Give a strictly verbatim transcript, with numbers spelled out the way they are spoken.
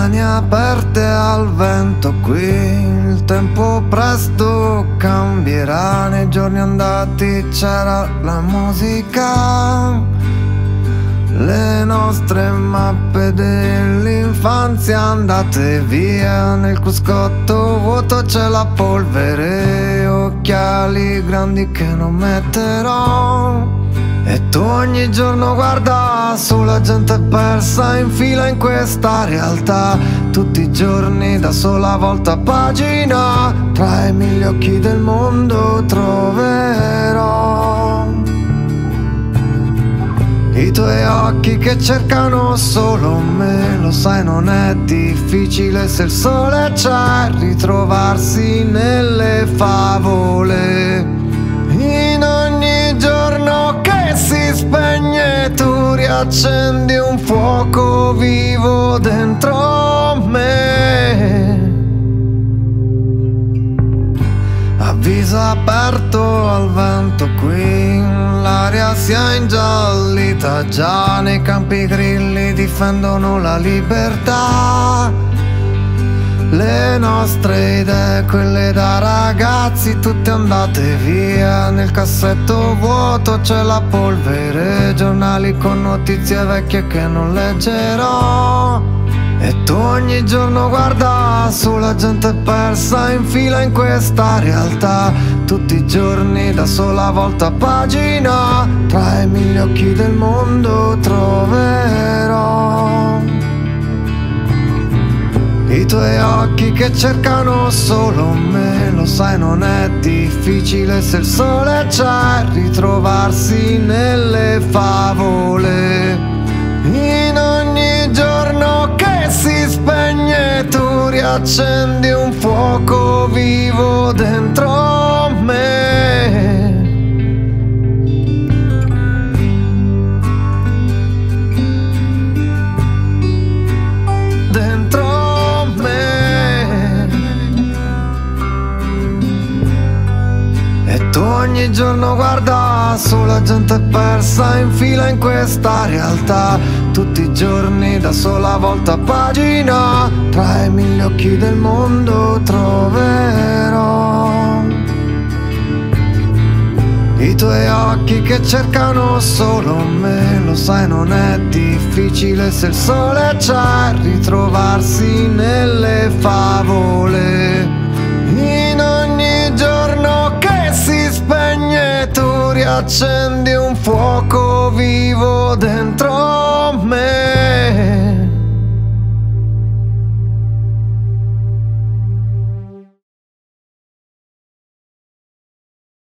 mani aperte al vento qui. Il tempo presto cambierà. Nei giorni andati c'era la musica, le nostre mappe dell'infanzia andate via. Nel cruscotto vuoto c'è la polvere, occhiali grandi che non metterò. E tu ogni giorno guarda sulla gente persa in fila in questa realtà. Tutti i giorni da sola volta a pagina, tra i mille occhi del mondo troverò i tuoi occhi che cercano solo me. Lo sai, non è difficile se il sole c'è ritrovarsi nelle favole. Spegne, tu riaccendi un fuoco vivo dentro me. Avviso aperto al vento qui, l'aria si è ingiallita già. Nei campi grilli difendono la libertà, le nostre idee, quelle da ragazzi, tutte andate via. Nel cassetto vuoto c'è la polvere, giornali con notizie vecchie che non leggerò. E tu ogni giorno guarda sulla gente persa in fila in questa realtà. Tutti i giorni da sola volta a pagina, tra i mille occhi del mondo troverò i tuoi occhi che cercano solo me. Lo sai, non è difficile se il sole c'è ritrovarsi nelle favole. In ogni giorno che si spegne tu riaccendi un fuoco vivo dentro me. Ogni giorno guarda sulla gente persa in fila in questa realtà. Tutti i giorni da sola volta a pagina, tra i mille occhi del mondo troverò i tuoi occhi che cercano solo me. Lo sai, non è difficile se il sole c'è ritrovarsi nelle favole. In ogni giorno che si spegne tu riaccendi un fuoco vivo dentro me.